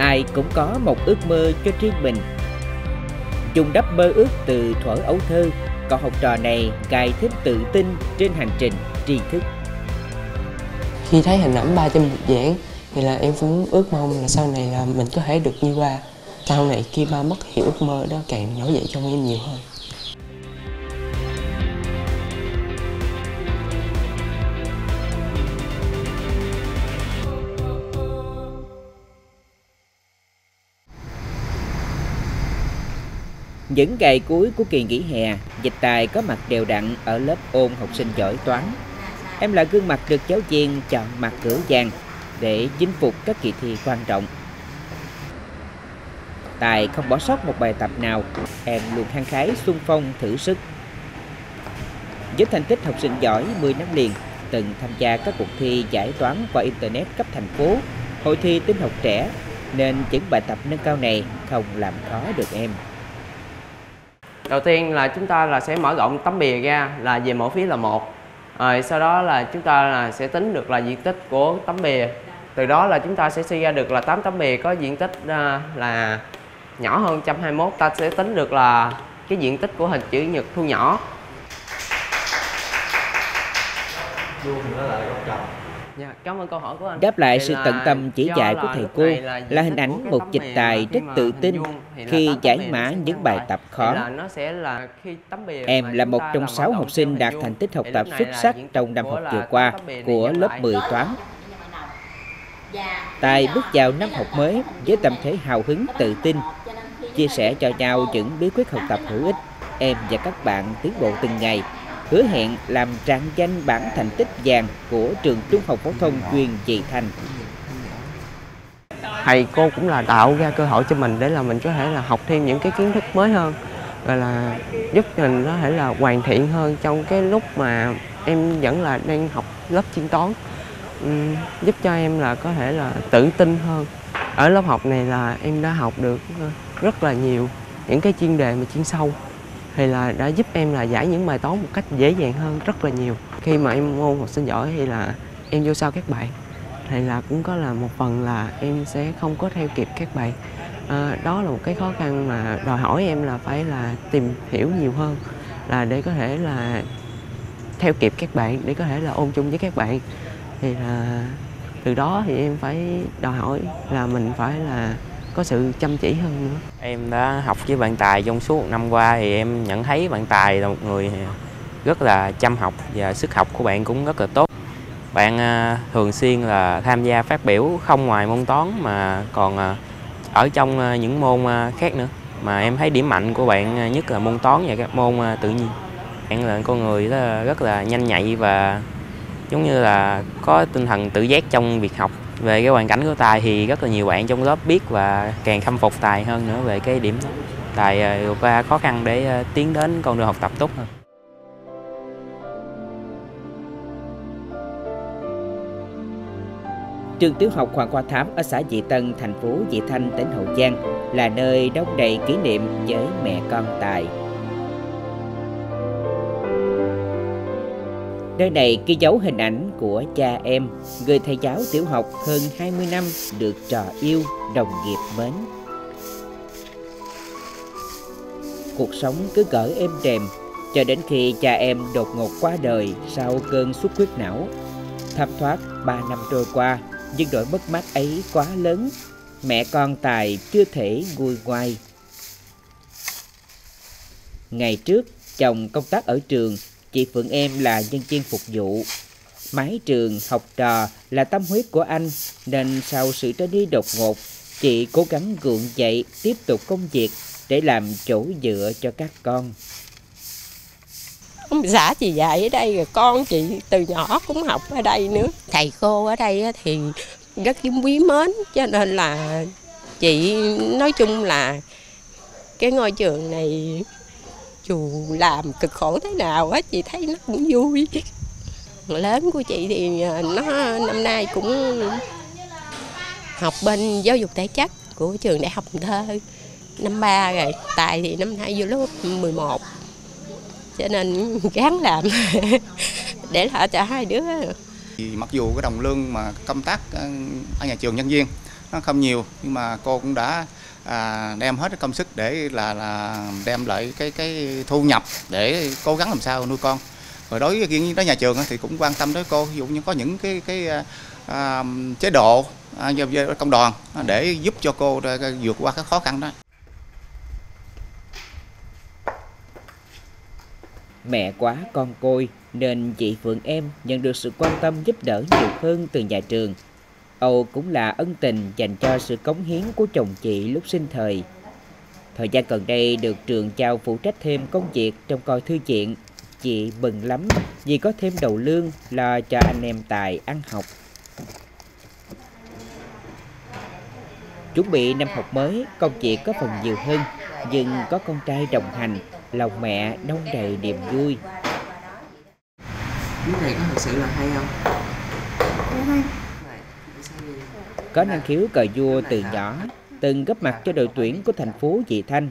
Ai cũng có một ước mơ cho riêng mình. Dùng đắp mơ ước từ thuở ấu thơ, cậu học trò này cài thêm tự tin trên hành trình tri thức. Khi thấy hình ảnh ba trên một giảng thì là em cũng ước mong là sau này là mình có thể được như ba. Sau này khi ba mất hiểu ước mơ đó càng nổi dậy trong em nhiều hơn. Những ngày cuối của kỳ nghỉ hè, Dịch Tài có mặt đều đặn ở lớp ôn học sinh giỏi toán. Em là gương mặt được giáo viên chọn mặt cửu vàng để chinh phục các kỳ thi quan trọng. Tài không bỏ sót một bài tập nào, em luôn hăng hái xung phong thử sức. Với thành tích học sinh giỏi 10 năm liền, từng tham gia các cuộc thi giải toán qua Internet cấp thành phố, hội thi tin học trẻ, nên những bài tập nâng cao này không làm khó được em. Đầu tiên là chúng ta sẽ mở rộng tấm bìa ra là về mỗi phía là một. Rồi sau đó là chúng ta sẽ tính được là diện tích của tấm bìa. Từ đó là chúng ta sẽ suy ra được là 8 tấm bìa có diện tích là nhỏ hơn 121. Ta sẽ tính được là cái diện tích của hình chữ nhật thu nhỏ. Cảm ơn câu hỏi của anh. Đáp lại sự tận tâm chỉ dạy của thầy cô là hình ảnh một Dịch Tài rất tự tin khi giải mã những bài tập khó. Em là một trong 6 học sinh đạt thành tích học tập xuất sắc trong năm học vừa qua của lớp 10 toán. Tài bước vào năm học mới với tâm thế hào hứng tự tin, chia sẻ cho nhau những bí quyết học tập hữu ích. Em và các bạn tiến bộ từng ngày, hứa hẹn làm rạng danh bảng thành tích vàng của trường Trung học phổ thông chuyên Dị Thanh. Thầy cô cũng là tạo ra cơ hội cho mình để là mình có thể là học thêm những cái kiến thức mới hơn, rồi là giúp mình có thể là hoàn thiện hơn trong cái lúc mà em vẫn là đang học lớp chuyên toán, giúp cho em là có thể là tự tin hơn. Ở lớp học này là em đã học được rất là nhiều những cái chuyên đề mà chuyên sâu, thì là đã giúp em là giải những bài toán một cách dễ dàng hơn rất là nhiều. Khi mà em môn học sinh giỏi thì là em vô sau các bạn, thì là cũng có là một phần là em sẽ không có theo kịp các bạn. Đó là một cái khó khăn mà đòi hỏi em là phải là tìm hiểu nhiều hơn, là để có thể là theo kịp các bạn, để có thể là ôn chung với các bạn. Thì là từ đó thì em phải đòi hỏi là mình phải là có sự chăm chỉ hơn nữa. Em đã học với bạn Tài trong suốt một năm qua thì em nhận thấy bạn Tài là một người rất là chăm học và sức học của bạn cũng rất là tốt. Bạn thường xuyên là tham gia phát biểu không ngoài môn toán mà còn ở trong những môn khác nữa. Mà em thấy điểm mạnh của bạn nhất là môn toán và các môn tự nhiên. Bạn là con người rất là nhanh nhạy và giống như là có tinh thần tự giác trong việc học. Về cái hoàn cảnh của Tài thì rất là nhiều bạn trong lớp biết và càng khâm phục Tài hơn nữa về cái điểm đó. Tài vượt qua khó khăn để tiến đến con đường học tập tốt hơn. Trường tiểu học Hoàng Hoa Thám ở xã Dị Tân, thành phố Dị Thanh, tỉnh Hậu Giang là nơi đông đầy kỷ niệm với mẹ con Tài. Nơi này ghi dấu hình ảnh của cha em, người thầy giáo tiểu học hơn 20 năm được trò yêu, đồng nghiệp mến. Cuộc sống cứ gỡ êm đềm, cho đến khi cha em đột ngột qua đời sau cơn xuất huyết não. Thấm thoát 3 năm trôi qua, nhưng nỗi mất mát ấy quá lớn, mẹ con Tài chưa thể nguôi ngoai. Ngày trước, chồng công tác ở trường, chị Phượng em là nhân viên phục vụ. Mái trường, học trò là tâm huyết của anh, nên sau sự ra đi đột ngột, chị cố gắng gượng dậy tiếp tục công việc để làm chỗ dựa cho các con. Ông xã chị dạy ở đây, rồi con chị từ nhỏ cũng học ở đây nữa. Thầy cô ở đây thì rất quý mến, cho nên là chị nói chung là cái ngôi trường này dù làm cực khổ thế nào á, chị thấy nó cũng vui. Lớn của chị thì nó năm nay cũng học bên giáo dục thể chất của trường Đại học Cần Thơ, năm 3 rồi. Tài thì năm nay vô lớp 11, cho nên gắng làm để lo cho hai đứa. Mặc dù cái đồng lương mà công tác ở nhà trường nhân viên nó không nhiều, nhưng mà cô cũng đã đem hết cái công sức để là đem lại cái thu nhập để cố gắng làm sao nuôi con. Rồi đối với riêng đó nhà trường thì cũng quan tâm tới cô, ví dụ như có những cái chế độ công đoàn để giúp cho cô vượt qua các khó khăn đó. Mẹ quá con côi nên chị Phượng em nhận được sự quan tâm giúp đỡ nhiều hơn từ nhà trường. Âu cũng là ân tình dành cho sự cống hiến của chồng chị lúc sinh thời. Thời gian gần đây được trường trao phụ trách thêm công việc trong coi thư viện, chị mừng lắm vì có thêm đầu lương lo cho anh em Tài ăn học. Chuẩn bị năm học mới, công việc có phần nhiều hơn, nhưng có con trai đồng hành, lòng mẹ đong đầy niềm vui. Cái này có thực sự là hay không? Có năng khiếu cờ vua từ nhỏ, từng góp mặt cho đội tuyển của thành phố Dị Thanh.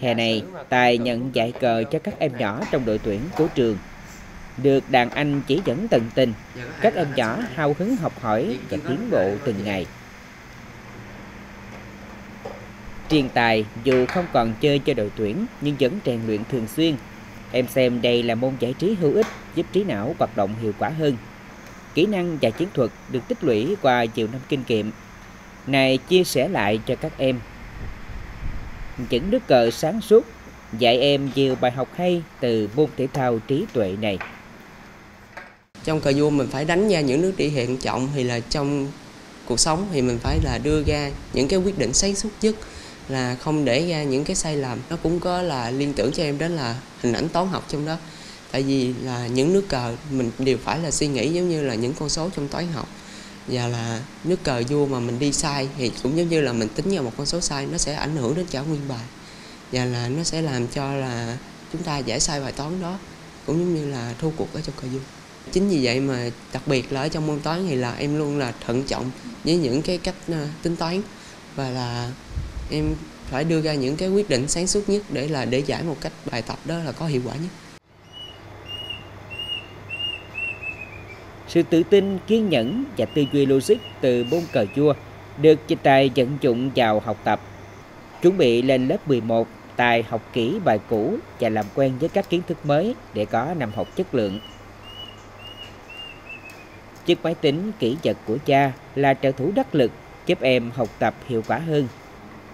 Hè này, Tài nhận dạy cờ cho các em nhỏ trong đội tuyển của trường. Được đàn anh chỉ dẫn tận tình, các em nhỏ hào hứng học hỏi và tiến bộ từng ngày. Trịnh Tài dù không còn chơi cho đội tuyển nhưng vẫn rèn luyện thường xuyên. Em xem đây là môn giải trí hữu ích giúp trí não hoạt động hiệu quả hơn. Kỹ năng và chiến thuật được tích lũy qua nhiều năm kinh nghiệm, này chia sẻ lại cho các em. Những đứa cờ sáng suốt dạy em nhiều bài học hay từ môn thể thao trí tuệ này. Trong cờ vua mình phải đánh ra những nước địa hiện trọng, thì là trong cuộc sống thì mình phải là đưa ra những cái quyết định sáng suốt nhất, là không để ra những cái sai lầm. Nó cũng có là liên tưởng cho em đến là hình ảnh toán học trong đó. Tại vì là những nước cờ mình đều phải là suy nghĩ giống như là những con số trong toán học, và là nước cờ vua mà mình đi sai thì cũng giống như là mình tính ra một con số sai, nó sẽ ảnh hưởng đến cả nguyên bài, và là nó sẽ làm cho là chúng ta giải sai bài toán đó, cũng giống như là thua cuộc ở trong cờ vua. Chính vì vậy mà đặc biệt là ở trong môn toán thì là em luôn là thận trọng với những cái cách tính toán, và là em phải đưa ra những cái quyết định sáng suốt nhất để là để giải một cách bài tập đó là có hiệu quả nhất. Sự tự tin, kiên nhẫn và tư duy logic từ môn cờ vua được chị Tài vận dụng vào học tập. Chuẩn bị lên lớp 11, Tài học kỹ bài cũ và làm quen với các kiến thức mới để có năm học chất lượng. Chiếc máy tính kỹ vật của cha là trợ thủ đắc lực giúp em học tập hiệu quả hơn,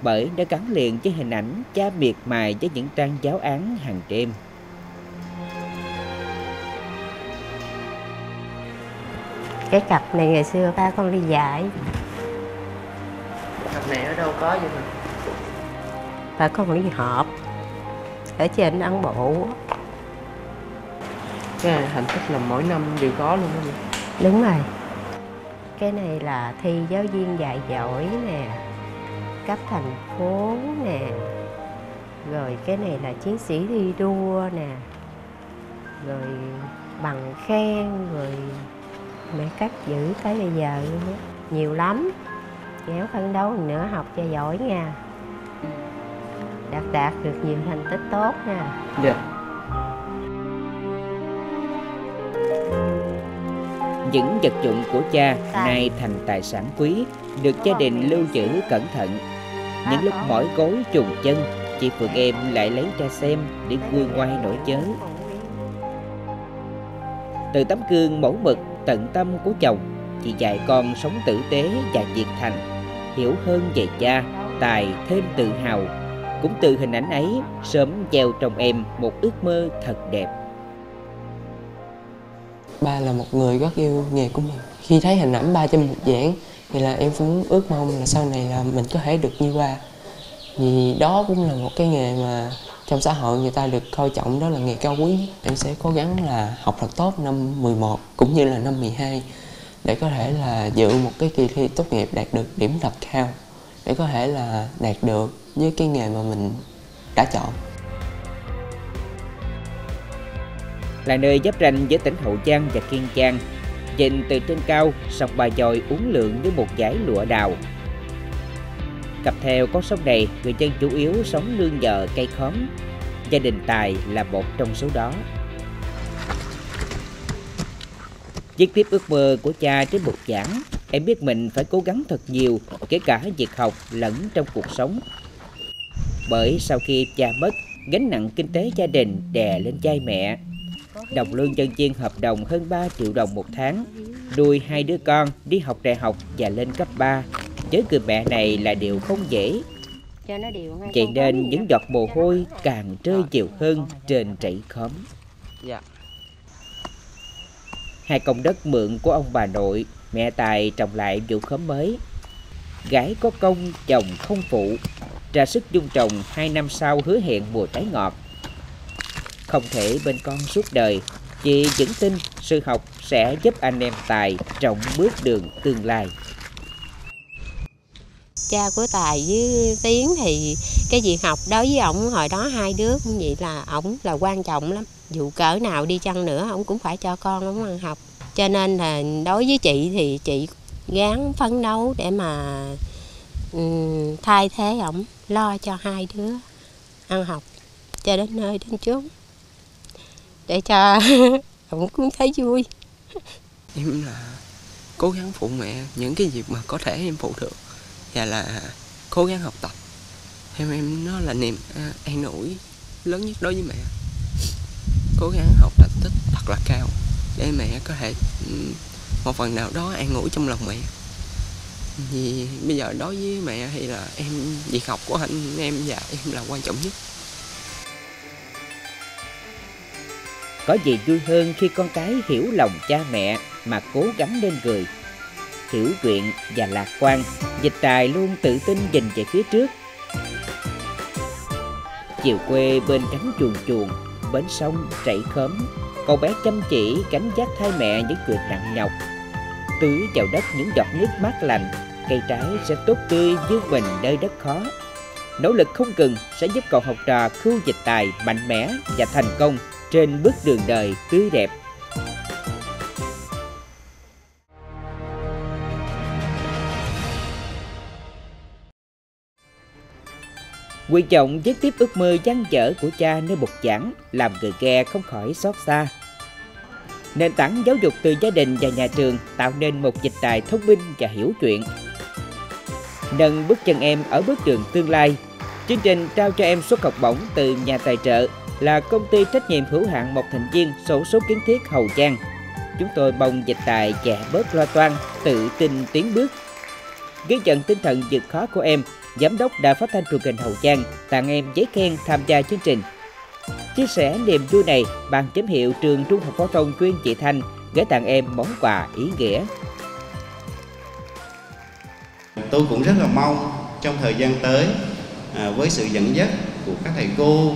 bởi đã gắn liền với hình ảnh cha miệt mài với những trang giáo án hàng đêm. Cái cặp này ngày xưa ba con đi dạy. Cặp này ở đâu có vậy mà? Ba con đi họp ở trên Ấn Bộ. Cái này thành tích là mỗi năm đều có luôn đó. Đúng rồi. Cái này là thi giáo viên dạy giỏi nè, cấp thành phố nè, rồi cái này là chiến sĩ thi đua nè, rồi bằng khen, rồi mẹ cắt giữ tới bây giờ nhiều lắm. Dẻo phấn đấu nữa, học cho giỏi nha, đạt được nhiều thành tích tốt nha. Dạ. Những vật dụng của cha nay thành tài sản quý, được gia đình lưu giữ cẩn thận. Những lúc mỏi gối trùng chân, chị Phượng em lại lấy ra xem để nguôi ngoai nỗi nhớ. Từ tấm gương mẫu mực tận tâm của chồng, chị dạy con sống tử tế và nhiệt thành. Hiểu hơn về cha, Tài thêm tự hào. Cũng từ hình ảnh ấy, sớm gieo trong em một ước mơ thật đẹp. Ba là một người rất yêu nghề của mình. Khi thấy hình ảnh ba trên một giảng thì là em cũng ước mong là sau này là mình có thể được như ba. Vì đó cũng là một cái nghề mà trong xã hội người ta được coi trọng, đó là nghề cao quý. Em sẽ cố gắng là học thật tốt năm 11 cũng như là năm 12 để có thể là dự một cái kỳ thi tốt nghiệp đạt được điểm thật cao, để có thể là đạt được với cái nghề mà mình đã chọn. Là nơi giáp ranh với tỉnh Hậu Giang và Kiên Giang, nhìn từ trên cao, sông Bà Dòi uốn lượn với một dải lụa đào. Cặp theo con sông này, người dân chủ yếu sống nương nhờ cây khóm. Gia đình Tài là một trong số đó. Viết tiếp ước mơ của cha trên bục giảng, Em biết mình phải cố gắng thật nhiều, kể cả việc học lẫn trong cuộc sống. Bởi sau khi cha mất, gánh nặng kinh tế gia đình đè lên vai mẹ. Đồng lương nhân viên hợp đồng hơn 3 triệu đồng một tháng, nuôi hai đứa con đi học đại học và lên cấp 3. Với người mẹ này là điều không dễ. Vậy nên những giọt mồ hôi càng rơi nhiều hơn trên trãy khóm. Hai công đất mượn của ông bà nội, mẹ Tài trồng lại vụ khóm mới. Gái có công, chồng không phụ. Ra sức dung trồng, 2 năm sau hứa hẹn mùa trái ngọt. Không thể bên con suốt đời, chị vẫn tin sự học sẽ giúp anh em Tài trọng bước đường tương lai. Cha của Tài với Tiến thì cái việc học đối với ổng hồi đó hai đứa cũng vậy, là ổng là quan trọng lắm. Dù cỡ nào đi chăng nữa ổng cũng phải cho con ổng ăn học. Cho nên là đối với chị thì chị gắng phấn đấu để mà thay thế ổng, lo cho hai đứa ăn học cho đến nơi đến chốn, để cho ổng cũng thấy vui. Em là cố gắng phụ mẹ những cái việc mà có thể em phụ được, và là cố gắng học tập. Em nó là niềm an ủi lớn nhất đối với mẹ. Cố gắng học thành tích thật là cao để mẹ có thể một phần nào đó an ủi trong lòng mẹ. Vì bây giờ đối với mẹ thì là việc học của anh em và em là quan trọng nhất. Có gì vui hơn khi con cái hiểu lòng cha mẹ mà cố gắng lên người. Hiểu chuyện và lạc quan, Dịch Tài luôn tự tin nhìn về phía trước. Chiều quê bên cánh chuồn chuồn, bến sông, trảy khóm, cậu bé chăm chỉ gánh vác thay mẹ những chuyện nặng nhọc. Tưới vào đất những giọt nước mát lành, cây trái sẽ tốt tươi như mình nơi đất khó. Nỗ lực không ngừng sẽ giúp cậu học trò khu Dịch Tài mạnh mẽ và thành công trên bước đường đời tươi đẹp. Nguyện vọng viết tiếp ước mơ dang dở của cha nơi bục giảng làm người nghe không khỏi xót xa. Nền tảng giáo dục từ gia đình và nhà trường tạo nên một Dịch Tài thông minh và hiểu chuyện. Nâng bước chân em ở bước đường tương lai. Chương trình trao cho em suất học bổng từ nhà tài trợ là công ty trách nhiệm hữu hạn một thành viên xổ số kiến thiết Hậu Giang. Chúng tôi mong Dịch Tài trẻ bớt lo toan, tự tin tiến bước. Ghi nhận tinh thần vượt khó của em, Giám đốc Đài Phát thanh Truyền hình Hậu Giang tặng em giấy khen tham gia chương trình. Chia sẻ niềm vui này, Ban giám hiệu trường Trung học phổ thông chuyên Dị Thanh gửi tặng em món quà ý nghĩa. Tôi cũng rất là mong trong thời gian tới, với sự dẫn dắt của các thầy cô,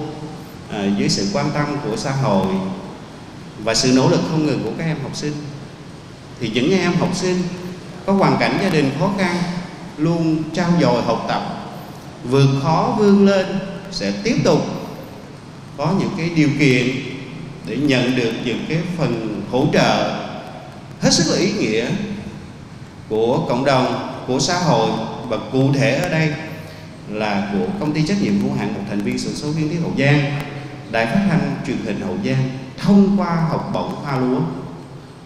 dưới sự quan tâm của xã hội và sự nỗ lực không ngừng của các em học sinh, thì những em học sinh có hoàn cảnh gia đình khó khăn luôn trau dồi học tập, vượt khó vươn lên, sẽ tiếp tục có những cái điều kiện để nhận được những cái phần hỗ trợ hết sức là ý nghĩa của cộng đồng, của xã hội, và cụ thể ở đây là của công ty trách nhiệm hữu hạn một thành viên xổ số kiến thiết Hậu Giang, Đài Phát thanh Truyền hình Hậu Giang thông qua học bổng hoa lúa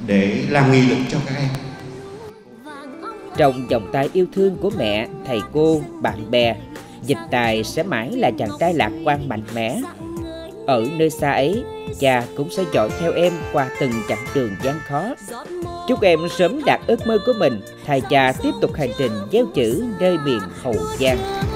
để làm nghị lực cho các em. Trong vòng tay yêu thương của mẹ, thầy cô, bạn bè, Dịch Tài sẽ mãi là chàng trai lạc quan mạnh mẽ. Ở nơi xa ấy, cha cũng sẽ dõi theo em qua từng chặng đường gian khó. Chúc em sớm đạt ước mơ của mình, thay cha tiếp tục hành trình gieo chữ nơi miền Hậu Giang.